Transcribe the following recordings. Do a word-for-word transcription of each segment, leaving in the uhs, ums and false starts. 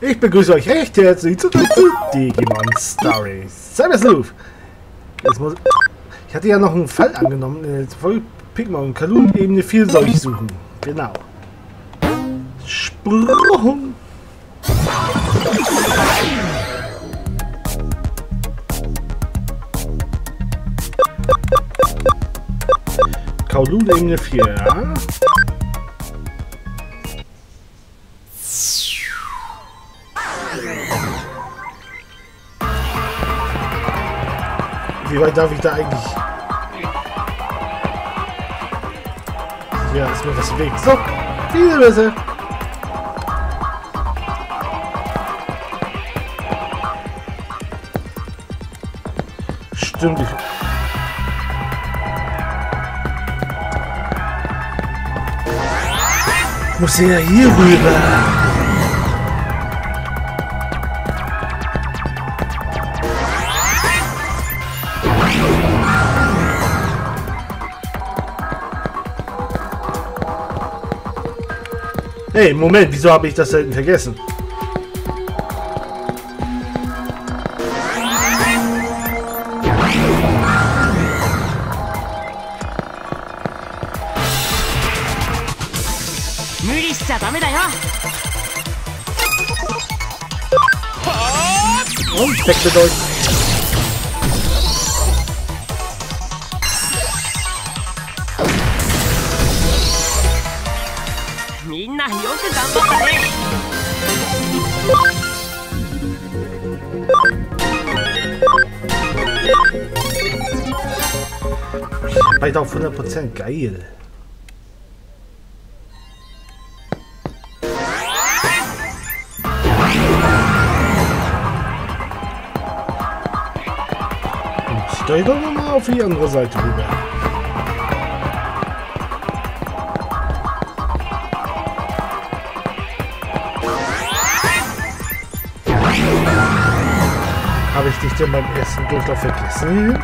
Ich begrüße euch recht herzlich zu Digimon Story Cybersleuth. Ich hatte ja noch einen Fall angenommen in der letzten Folge. Pikmin und Kalun-Ebene vier soll ich suchen. Genau. Sprung! Kalun-Ebene vier, ja. Wie weit darf ich da eigentlich? Ja, ist mir das Weg. So, diese Bisse. Stimmt. Ich muss ja hier rüber. Hey, Moment, wieso habe ich das selten vergessen? Und weg mit euch. Beide auf hundert Prozent, geil. Und stell doch nochmal auf die andere Seite rüber. Habe ich dich denn beim ersten Durchlauf vergessen?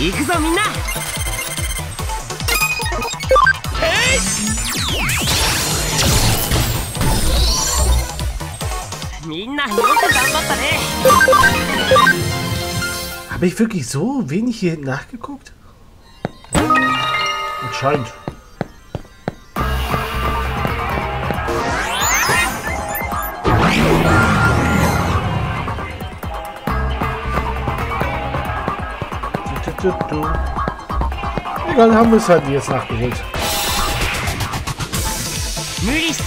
Ich so, Mina! Hey! Mina, habe ich wirklich so wenig hier hinten nachgeguckt? Anscheinend. Egal, haben wir es halt jetzt nachgeholt. Er ist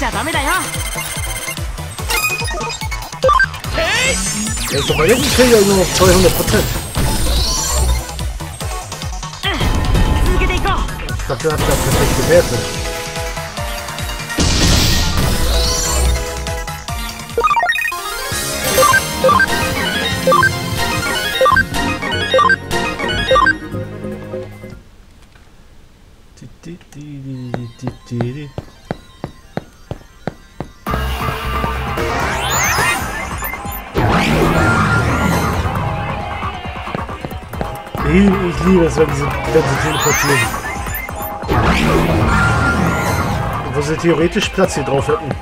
aber jetzt kriegt er nur noch zweihundert Prozent. Ich dachte, er hat das perfekt gewertet. Ich liebe es, wenn sie, wenn sie teleportieren. Wo sie theoretisch Platz hier drauf hätten.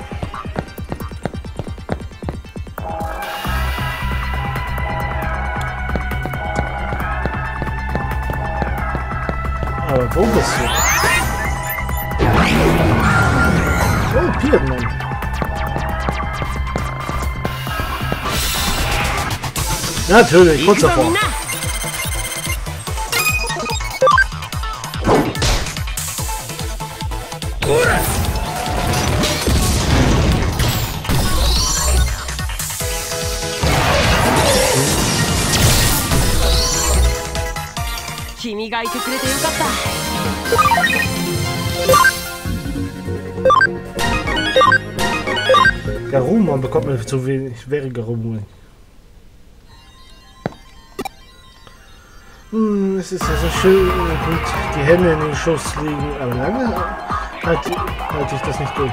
Aber wo bist du? Oh, Pikmin. Natürlich, kurz davor. Garumon bekommt mir zu wenig, wäre Garumon. Hm, es ist ja so schön, gut, die Hände in den Schoß liegen, aber lange halte halt ich das nicht durch.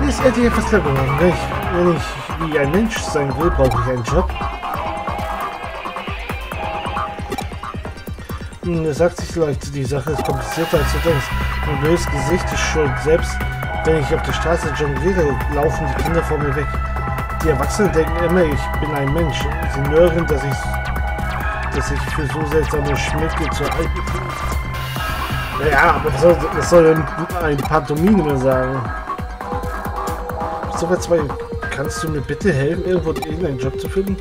Mir ist endlich etwas klar geworden, wenn ich, wenn ich wie ein Mensch sein will, brauche ich einen Job. Das sagt sich leicht, die Sache ist komplizierter als du denkst. Mein blödes Gesicht ist schuld, selbst Wenn ich auf der Straße jongliere, laufen die Kinder vor mir weg. Die Erwachsenen denken immer, ich bin ein Mensch. Sie nörgeln, dass ich, dass ich für so seltsame Schmicke zu alt bin. Ja, aber was soll, was soll denn ein Pantomime sagen? So, jetzt mal, kannst du mir bitte helfen, irgendwo irgendeinen Job zu finden?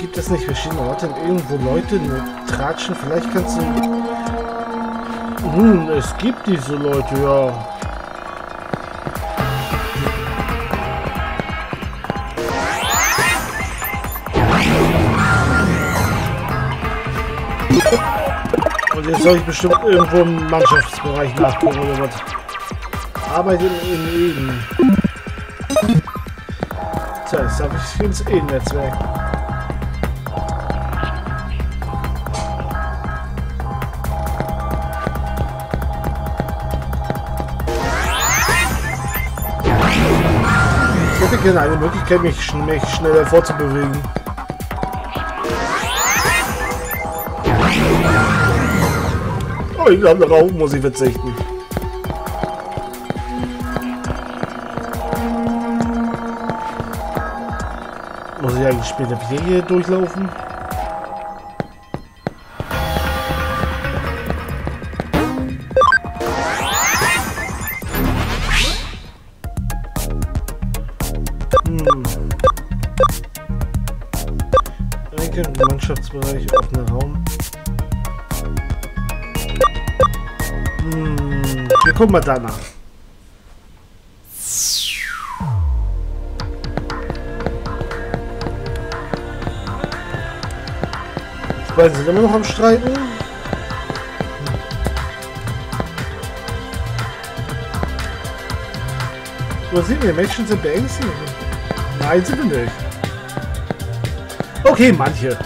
Gibt es nicht verschiedene Orte, irgendwo Leute nur tratschen? Vielleicht kannst du... Hm, es gibt diese Leute, ja. Und jetzt soll ich bestimmt irgendwo im Mannschaftsbereich nachgucken oder was. Arbeit im Eden. So, jetzt habe ich ins Eden-Netzwerk. Ich hätte gerne eine Möglichkeit, mich, schn mich schneller vorzubewegen. Ich glaube, darauf muss ich verzichten. Muss ich eigentlich später wieder hier durchlaufen? Hm. Denke, Mannschaftsbereich, offener Raum. Wir gucken mal danach. Die beiden sind immer noch am Streiten. Wo sind wir? Menschen sind beängstigt. Nein, sind wir nicht. Okay, manche.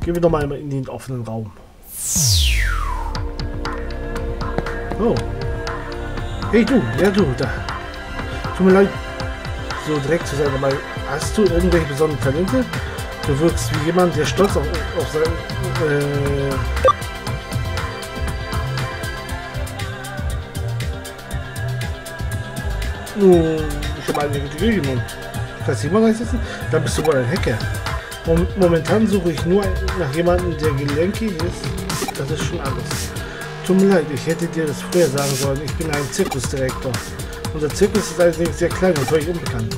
Gehen wir doch mal in den offenen Raum. Oh. Hey du, ja du, da. Tut mir leid, so direkt zu sein, aber hast du irgendwelche besonderen Talente? Du wirkst wie jemand, der stolz auf, auf sein... Äh oh, ich habe eine gute Idee genommen. Kannst du jemand einsetzen? Dann bist du wohl ein Hacker. Momentan suche ich nur nach jemandem, der gelenkig ist. Das ist schon alles. Tut mir leid, ich hätte dir das früher sagen sollen. Ich bin ein Zirkusdirektor. Unser Zirkus ist allerdings sehr klein und völlig unbekannt.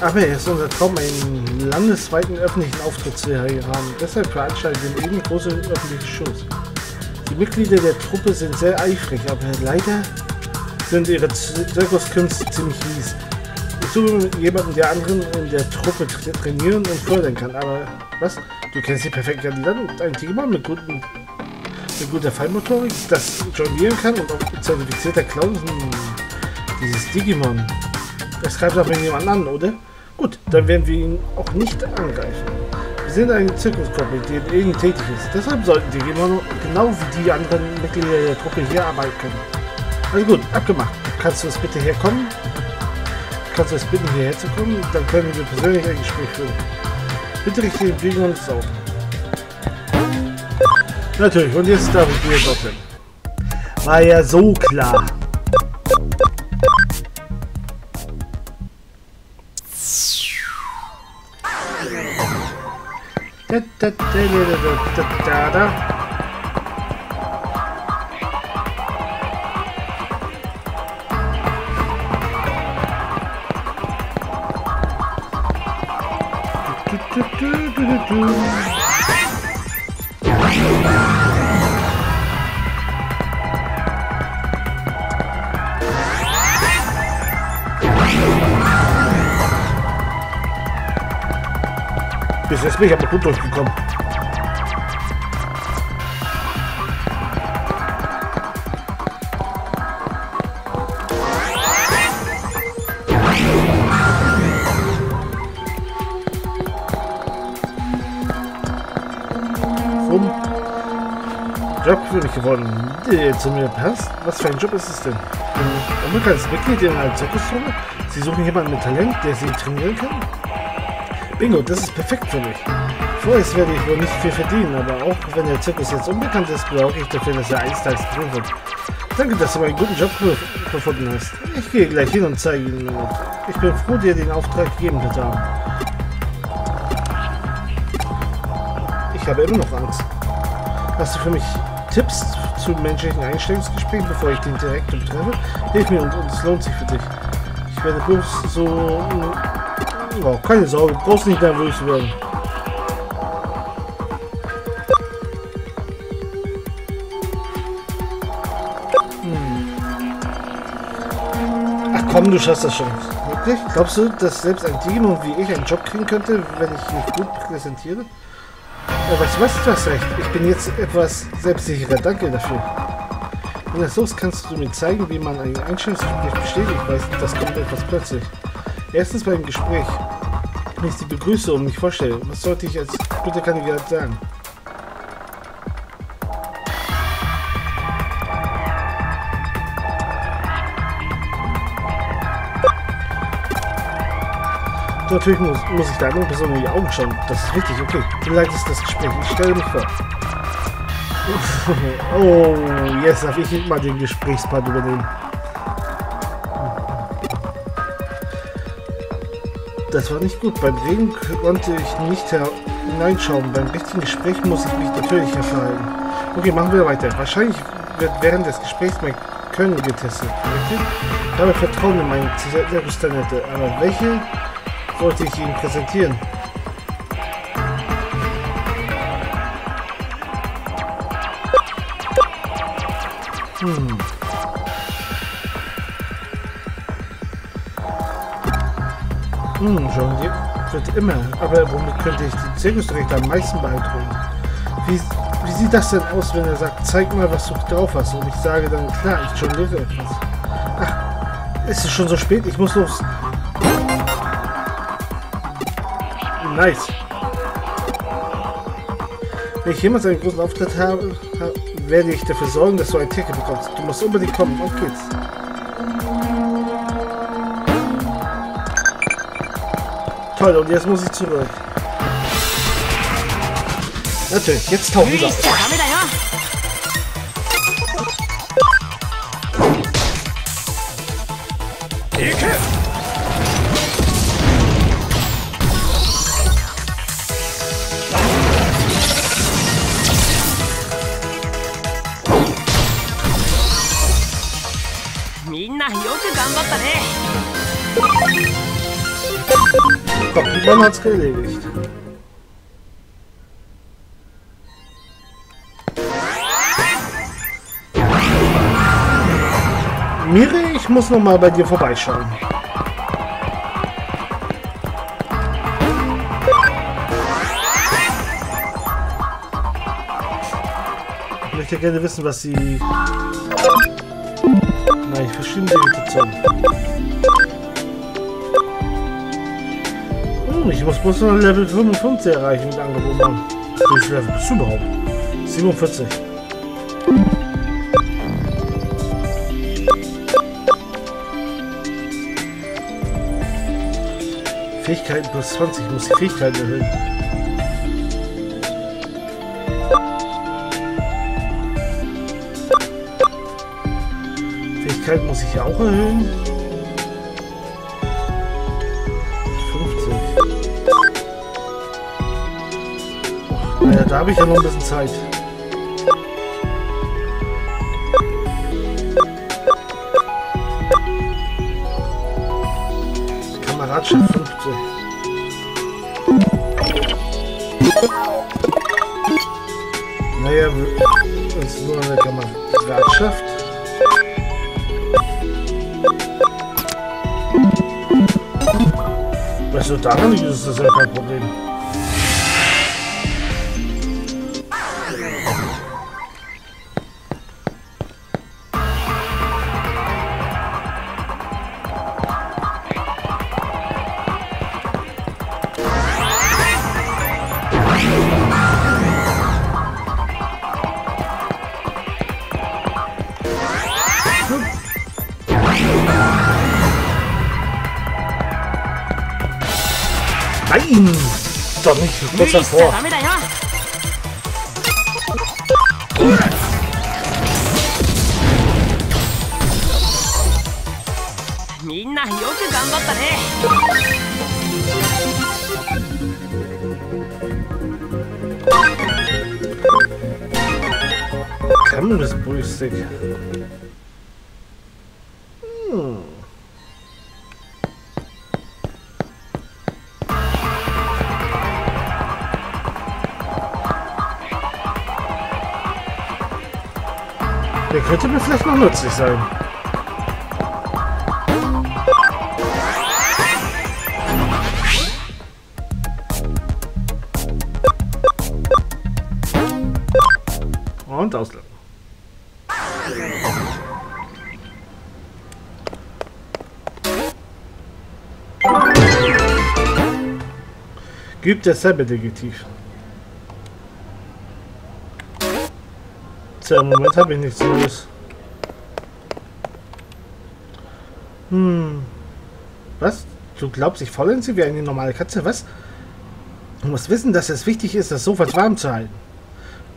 Aber es ist unser Traum, einen landesweiten öffentlichen Auftritt zu haben. Deshalb veranstalten wir eben große öffentliche Shows. Die Mitglieder der Truppe sind sehr eifrig, aber leider sind ihre Zirkuskünste ziemlich mies. Ich suche jemanden, der anderen in der Truppe tra trainieren und fördern kann, aber was? Du kennst die perfekte Kandidaten? Ein Digimon mit, guten, mit guter Feinmotorik, das jonglieren kann und auch zertifizierter Clown. Dieses Digimon. Das greift doch mit jemand an, oder? Gut, dann werden wir ihn auch nicht angreifen. Wir sind eine Zirkuskoppel, die in Eden tätig ist. Deshalb sollten Digimon genau wie die anderen Mitglieder der Truppe hier arbeiten können. Also gut, abgemacht. Kannst du es bitte herkommen? Kannst du es bitten, hierher zu kommen? Dann können wir persönlich ein Gespräch führen. Bitte richte den Blick uns auf. Natürlich, und jetzt darf ich wieder dorthin. War ja so klar. Da, da, da, da, da, da, da. Bis jetzt bin ich aber gut durchgekommen. Job für mich geworden, der zu mir passt. Was für ein Job ist es denn? Ein unbekanntes Mitglied in einer Zirkustruppe? Sie suchen jemanden mit Talent, der sie trainieren kann? Bingo, das ist perfekt für mich. Vorerst werde ich wohl nicht viel verdienen, aber auch wenn der Zirkus jetzt unbekannt ist, glaube ich dafür, dass er eines Tages drin wird. Danke, dass du meinen guten Job gefunden hast. Ich gehe gleich hin und zeige ihn mir. Ich bin froh, dir den Auftrag gegeben zu haben. Ich habe immer noch Angst. Hast du für mich Tipps zu menschlichen Einstellungsgesprächen, bevor ich den direkt betreffe? Hilf mir und es lohnt sich für dich. Ich werde bloß so... Oh, keine Sorge, bloß nicht nervös werden. Komm, du schaffst das schon. Wirklich? Glaubst du, dass selbst ein Digimon wie ich einen Job kriegen könnte, wenn ich mich gut präsentiere? Aber ich weiß, du hast recht. Ich bin jetzt etwas selbstsicherer. Danke dafür. Wenn das so ist, kannst du mir zeigen, wie man ein Einstellungsgespräch bestätigt. Ich weiß, das kommt etwas plötzlich. Erstens beim Gespräch. Wenn ich sie begrüße und mich vorstelle, was sollte ich als guter Kandidat sagen? Natürlich muss, muss ich der anderen Person in die Augen schauen. Das ist richtig, okay. Vielleicht ist das Gespräch. Ich stelle mich vor. Oh, jetzt darf ich mal den Gesprächspart übernehmen. Das war nicht gut. Beim Reden konnte ich nicht hineinschauen. Beim richtigen Gespräch muss ich mich natürlich verhalten. Okay, machen wir weiter. Wahrscheinlich wird während des Gesprächs mein Können getestet. Richtig? Ich habe Vertrauen in meine Selbstständigkeit. Aber welche wollte ich Ihnen präsentieren. Hm. Hm, schon wird immer. Aber womit könnte ich den Zirkusdirektor am meisten beeindrucken? Wie, wie sieht das denn aus, wenn er sagt, zeig mal, was du drauf hast? Und ich sage dann, klar, ich schon lebe etwas. Ach, ist es schon so spät? Ich muss los. Nice. Wenn ich jemals einen großen Auftritt habe, werde ich dafür sorgen, dass du ein Ticket bekommst. Du musst unbedingt kommen. Auf geht's. Toll, und jetzt muss ich zurück. Natürlich, jetzt tauchen wir auf. Komm, die Bombe hat's erledigt. Miri, ich muss noch mal bei dir vorbeischauen. Ich möchte gerne wissen, was sie... Nein, ich verstehe die Situation. Ich muss bloß noch Level fünfundfünfzig erreichen mit Angebot haben. Wie viel Level bist du überhaupt? siebenundvierzig. Fähigkeiten plus zwanzig. Ich muss die Fähigkeiten erhöhen. Fähigkeiten muss ich auch erhöhen. Ja, da habe ich ja noch ein bisschen Zeit. Kameradschaft fünfzig. Naja, das ist nur eine Kameradschaft. Weißt du, daran nicht ist das ja kein Problem. Nein! doch nicht kurz davor. Camels Brüstig. Hm. Der könnte mir vielleicht noch nützlich sein. Und auslösen. Gibt es Cyberdetektiv? Tja, im Moment habe ich nichts Neues. Hm. Was? Du glaubst, ich faulenze sie wie eine normale Katze? Was? Du musst wissen, dass es wichtig ist, das Sofa warm zu halten.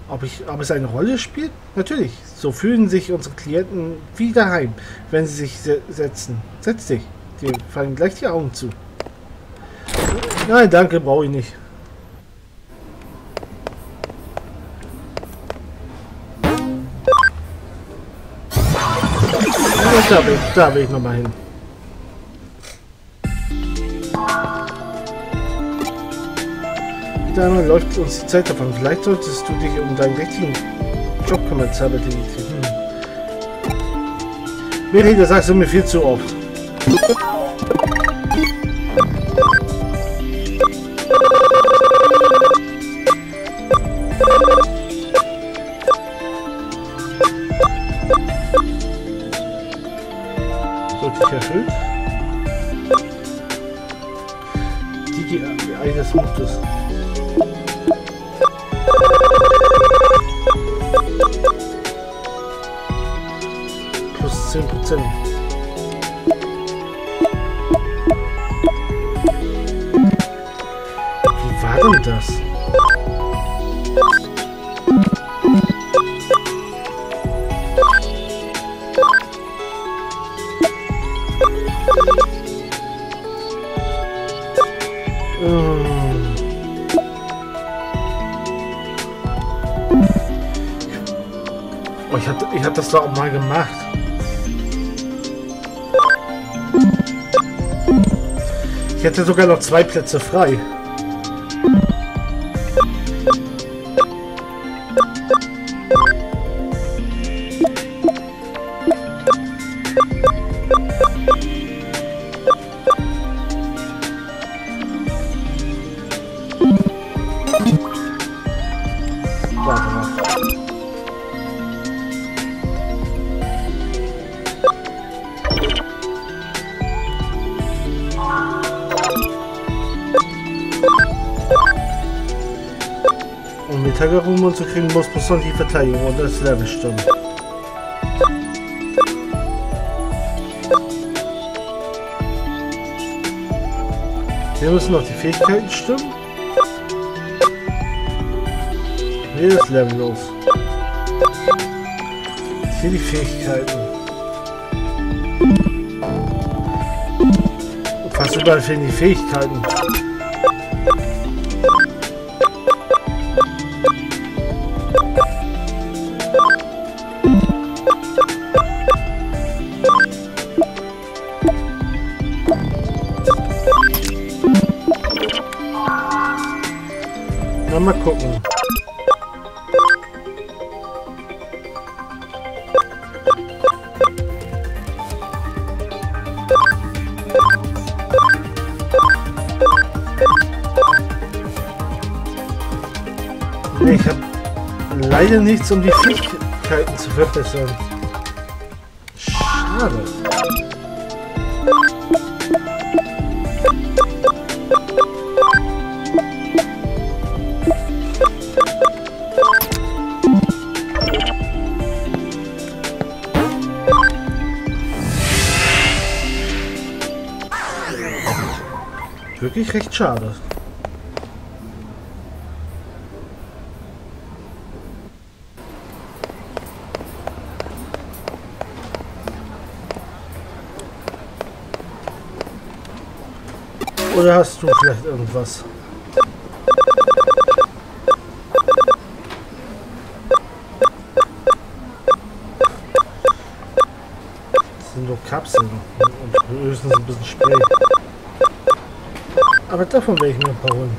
Ob, ich, ob es eine Rolle spielt? Natürlich. So fühlen sich unsere Klienten wie daheim, wenn sie sich se setzen. Setz dich. Dir fallen gleich die Augen zu. Nein, danke, brauche ich nicht. Da will, da will ich nochmal hin. Damit läuft uns die Zeit davon. Vielleicht solltest du dich um deinen richtigen Job kümmern, Cyberdetektiv. Hm. Miri, das sagst du mir viel zu oft. Erfüllt. Digi, wie das sucht es. Plus zehn Prozent. Wie war denn das? Oh, ich habe ich hab das doch auch mal gemacht. Ich hätte sogar noch zwei Plätze frei. Um uns zu kriegen, muss man die Verteidigung und das Level stimmen. Hier müssen noch die Fähigkeiten stimmen. Hier das Level los. Hier die Fähigkeiten. Und fast überall fehlen die Fähigkeiten. Mal gucken. Nee, ich habe leider nichts, um die Fähigkeiten zu verbessern. Schade. Wirklich recht schade. Oder hast du vielleicht irgendwas? Das sind nur Kapseln und höchstens ein bisschen Spray. Aber davon werde ich mir ein paar holen.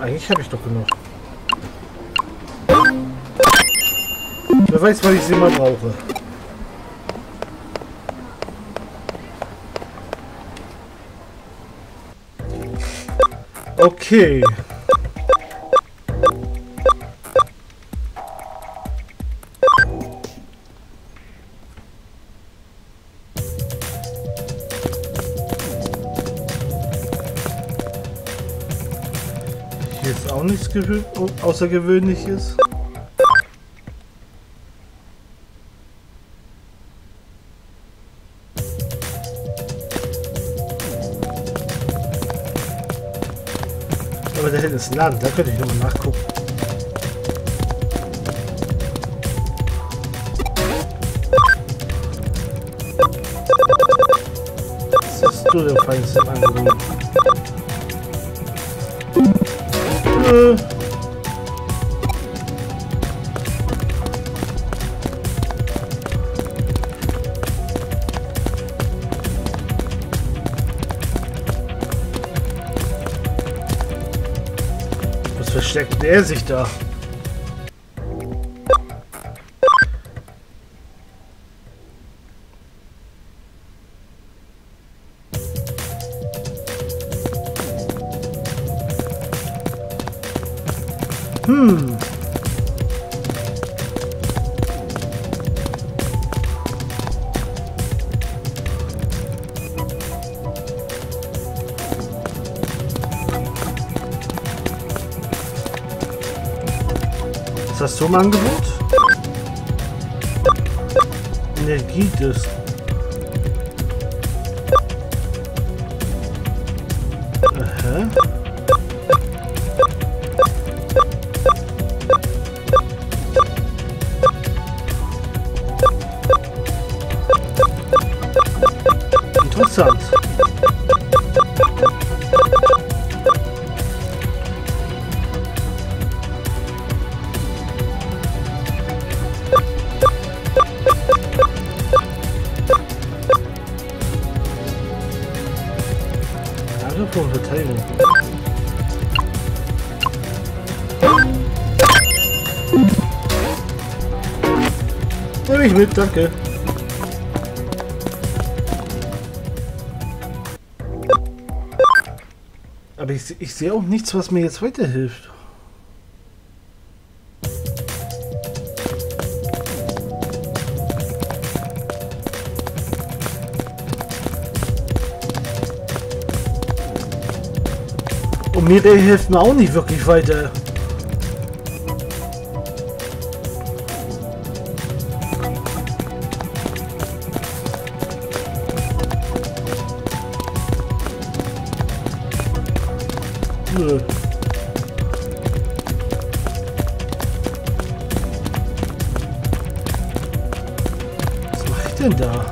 Eigentlich habe ich doch genug. Wer weiß, wann ich sie mal brauche. Okay. Hier ist auch nichts Außergewöhnliches. Da hinten ist ein Laden, da könnte ich nochmal nachgucken. Was hast du denn feines im Angebot? Äh. Versteckt er sich da? Hm. Ist das so ein Angebot? Energiedisk. Aha. Interessant. Nehme ich mit, danke. Aber ich, ich sehe auch nichts, was mir jetzt weiterhilft. Und mir der hilft mir auch nicht wirklich weiter. Nö. Was mache ich denn da?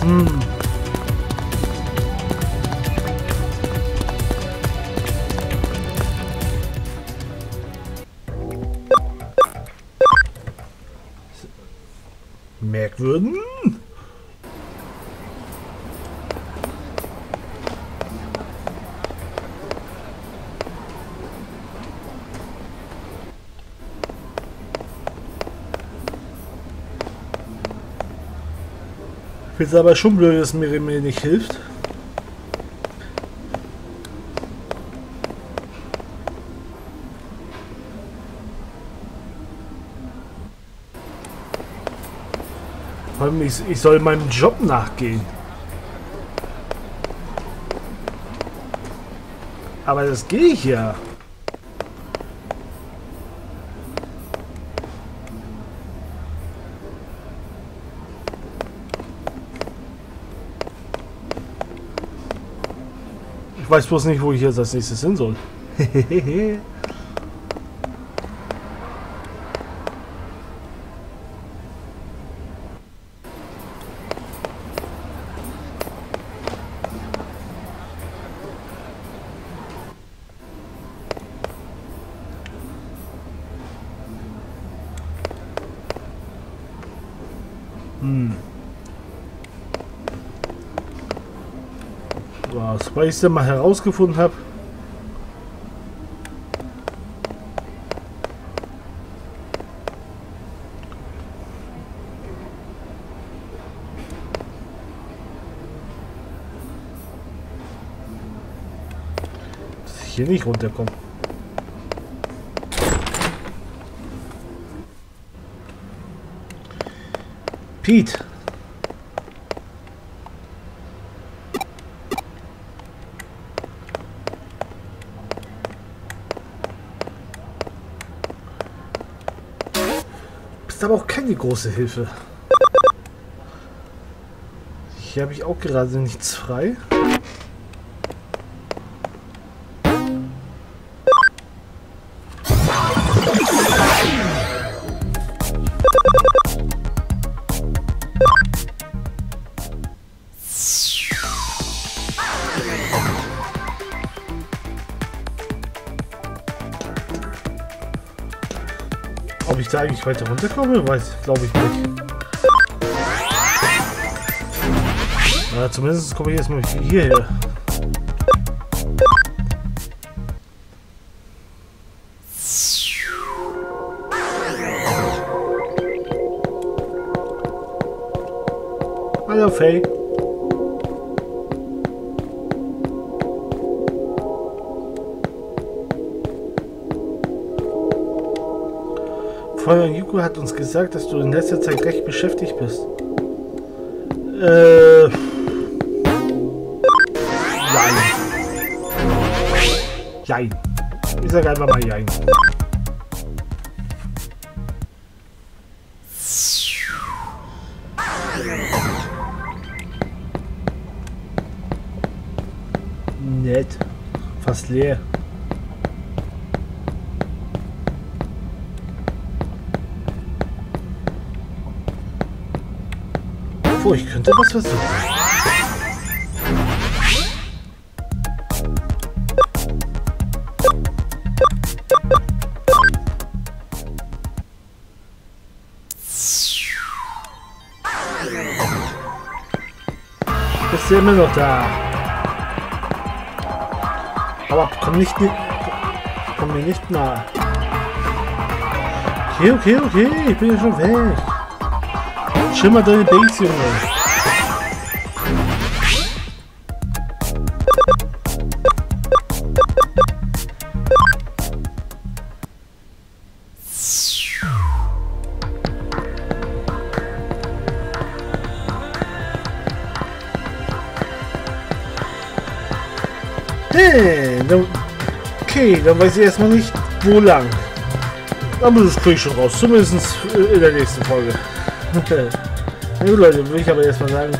Hm. Merkwürden? Ich finde es aber schon blöd, dass mir mir nicht hilft. Ich, ich soll meinem Job nachgehen. Aber das gehe ich ja. Ich weiß bloß nicht, wo ich jetzt als nächstes hin soll. Was, weil ich es dann mal herausgefunden habe. Dass ich hier nicht runterkomme. Pete. Ist aber auch keine große Hilfe. Hier habe ich auch gerade nichts frei. Ob ich da eigentlich weiter runterkomme? Weiß, glaube ich nicht. Na, zumindest komme ich erstmal hierher. Hallo Faye. Feuer Yuko hat uns gesagt, dass du in letzter Zeit recht beschäftigt bist. Äh. Jein. Jein. Ich sag einfach mal Jein. Nett. Fast leer. Oh, ich könnte was versuchen. Bist du immer noch da? Aber komm nicht, komm mir nicht nahe. Okay, okay, okay, ich bin ja schon weg. Schimmer deine Base, Junge. Hey, dann, okay, dann weiß ich erstmal nicht, wo lang. Aber das krieg ich schon raus, zumindest in der nächsten Folge. Okay. Ja, Leute, würde ich aber erstmal sagen,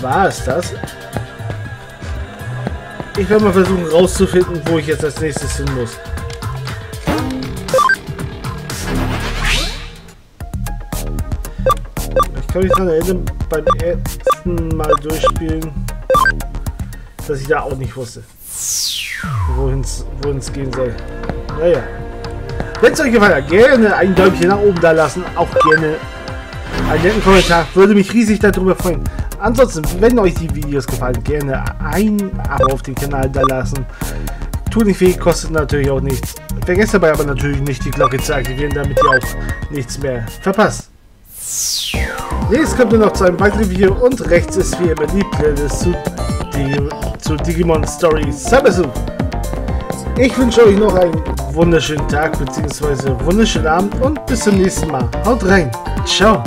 war es das? Ich werde mal versuchen rauszufinden, wo ich jetzt als nächstes hin muss. Ich kann mich daran erinnern, beim ersten Mal durchspielen, dass ich da auch nicht wusste, wohin es gehen soll. Naja. Wenn es euch gefallen hat, gerne ein Däumchen nach oben da lassen, auch gerne einen netten Kommentar, würde mich riesig darüber freuen. Ansonsten, wenn euch die Videos gefallen, gerne ein Abo auf den Kanal da lassen. Tut nicht weh, kostet natürlich auch nichts. Vergesst dabei aber natürlich nicht, die Glocke zu aktivieren, damit ihr auch nichts mehr verpasst. Nächstes kommt ihr noch zu einem weiteren Video und rechts ist wie immer die Playlist zu, Dig zu Digimon Story Cybersleuth. Ich wünsche euch noch einen wunderschönen Tag bzw. wunderschönen Abend und bis zum nächsten Mal. Haut rein. Ciao.